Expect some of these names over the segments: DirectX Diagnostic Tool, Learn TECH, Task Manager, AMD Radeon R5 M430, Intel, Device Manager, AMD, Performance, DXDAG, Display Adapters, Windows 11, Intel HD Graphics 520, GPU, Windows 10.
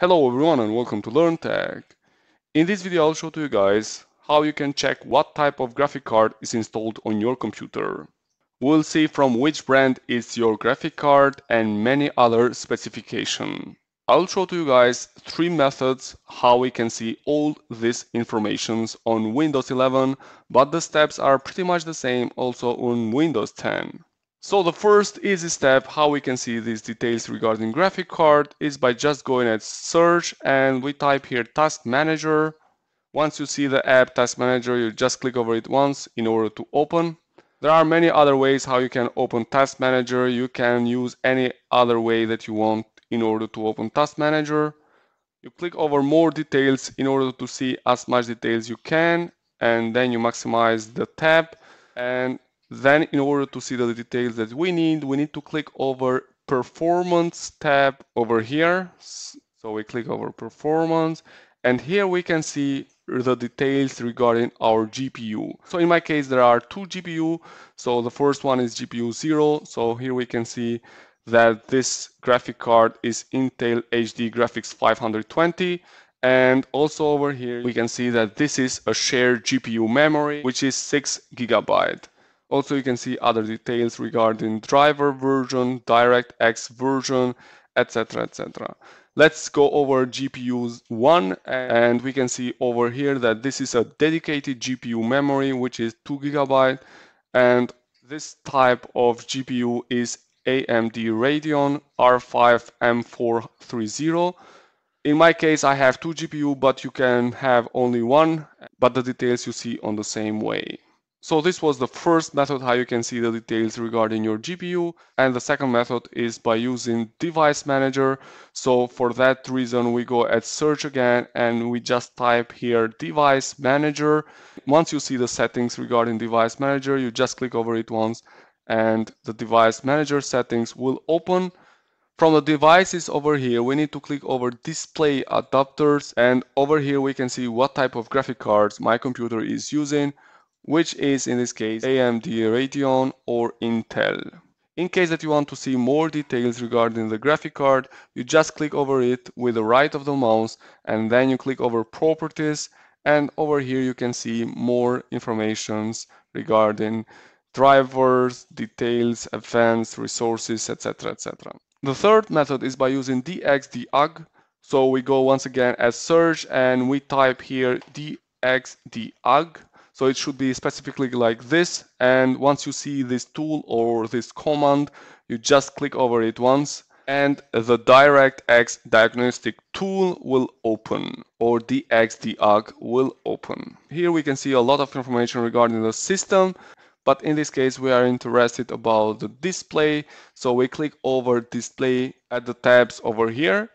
Hello everyone and welcome to Learn Tech. In this video I'll show to you guys how you can check what type of graphic card is installed on your computer. We'll see from which brand is your graphic card and many other specifications. I'll show to you guys three methods how we can see all this information on Windows 11, but the steps are pretty much the same also on Windows 10. So the first easy step how we can see these details regarding graphic card is by just going at search and we type here Task Manager. Once you see the app Task Manager, you just click over it once in order to open. There are many other ways how you can open Task Manager. You can use any other way that you want in order to open Task Manager. You click over more details in order to see as much details you can, and then you maximize the tab, and then in order to see the details that we need to click over Performance tab over here. So we click over Performance, and here we can see the details regarding our GPU. So in my case there are two GPU. So the first one is GPU 0. So here we can see that this graphic card is Intel HD Graphics 520. And also over here we can see that this is a shared GPU memory, which is 6 GB. Also, you can see other details regarding driver version, DirectX version, etc, etc. Let's go over GPUs 1, and we can see over here that this is a dedicated GPU memory, which is 2 GB, and this type of GPU is AMD Radeon R5 M430. In my case, I have two GPU, but you can have only one, but the details you see on the same way. So this was the first method how you can see the details regarding your GPU, and the second method is by using Device Manager. So for that reason we go at search again and we just type here Device Manager. Once you see the settings regarding Device Manager, you just click over it once and the Device Manager settings will open. From the devices over here, we need to click over Display Adapters, and over here we can see what type of graphic cards my computer is using, which is in this case AMD Radeon or Intel. In case that you want to see more details regarding the graphic card, you just click over it with the right of the mouse and then you click over Properties, and over here you can see more informations regarding drivers, details, events, resources, etc, etc. The third method is by using DXDAG. So we go once again as search and we type here DXDAG. So it should be specifically like this, and once you see this tool or this command, you just click over it once and the DirectX Diagnostic Tool will open, or DXDAG will open. Here we can see a lot of information regarding the system, but in this case we are interested about the display. So we click over Display at the tabs over here,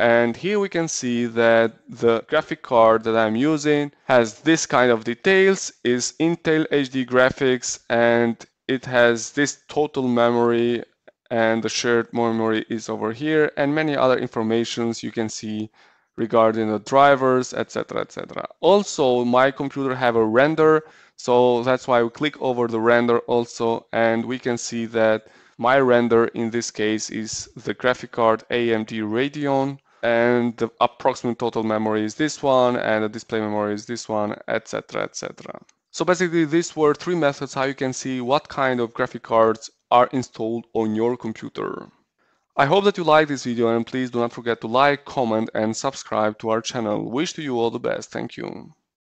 and here we can see that the graphic card that I'm using has this kind of details, is Intel HD Graphics, and it has this total memory, and the shared memory is over here, and many other informations you can see regarding the drivers, etc, etc. Also, my computer have a render, so that's why we click over the render also, and we can see that my render in this case is the graphic card AMD Radeon, and the approximate total memory is this one, and the display memory is this one, etc, etc. So basically these were three methods how you can see what kind of graphic cards are installed on your computer. I hope that you liked this video, and please do not forget to like, comment and subscribe to our channel. Wish to you all the best. Thank you.